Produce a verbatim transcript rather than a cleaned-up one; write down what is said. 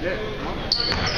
Yeah.